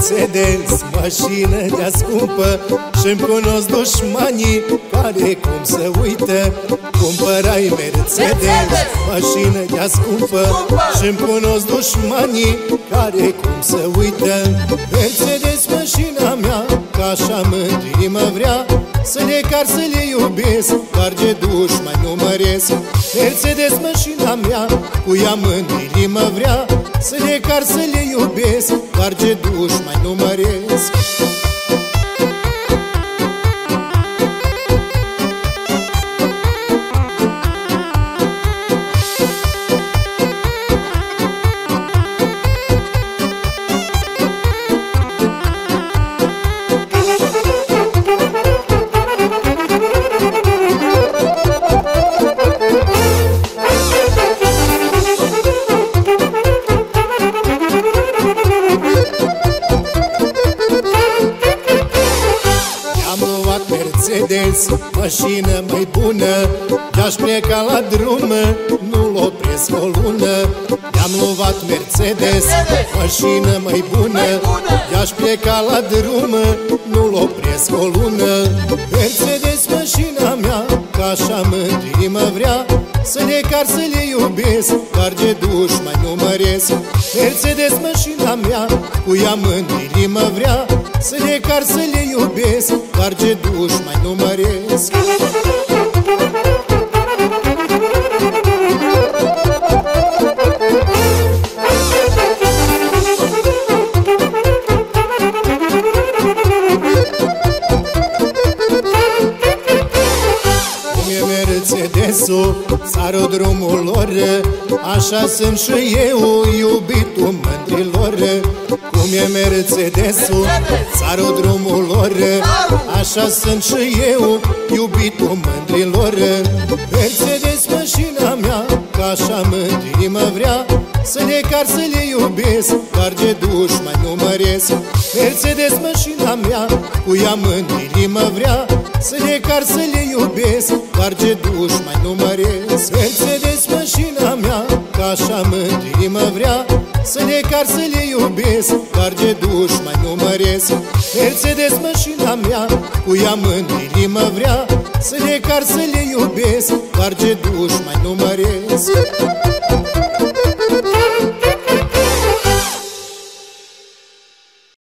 Mercedes, mașină de-a scumpă, și-mi cunosc dușmanii care cum se uită. Cumpărai Mercedes, mașină de-a scumpă, și-mi cunosc dușmanii care cum se uită. Mercedes, mașina mea, că așa mândrii mă vrea, să le car, să le iubesc, darge dușmani nu măresc. Mercedes, mașina mea, cu ea mândrii mă vrea, să le car, să le iubesc, darge dușmani nu măresc. Mercedes, mașină mai bună, de-aș pleca la drum, nu-l opresc o lună. I-am luat Mercedes, mașină mai bună, de-aș pleca la drum, nu-l opresc o lună. Mercedes, mașina mea, că așa mândrii mă vrea, să le car, să le iubesc, darge dușmani nu măresc. Mercedes, mașina mea, cu ea mândrii mă vrea, să le car, să le iubesc, darge dușmani nu măresc. Țară drumul lor, așa sunt și eu, iubitul mândrilor. Cum e Mercedesul, țară drumul lor, așa sunt și eu, iubitul mândrilor. Mercedes, mașina mea, că așa mândrii mă vrea, să le car, să le iubesc, darge dușmani nu măresc. Mercedes, mașina mea, cu ea mândrii mă vrea, să le car, să le iubesc, darge dușmani nu măresc. Mercedes, mașina mea, că așa mândrii mă vrea, să le car, să le iubesc, darge dușmani nu măresc. Mercedes, mașina mea, cu ea mândrii mă vrea, să le car, să le iubesc, darge dușmani nu măresc.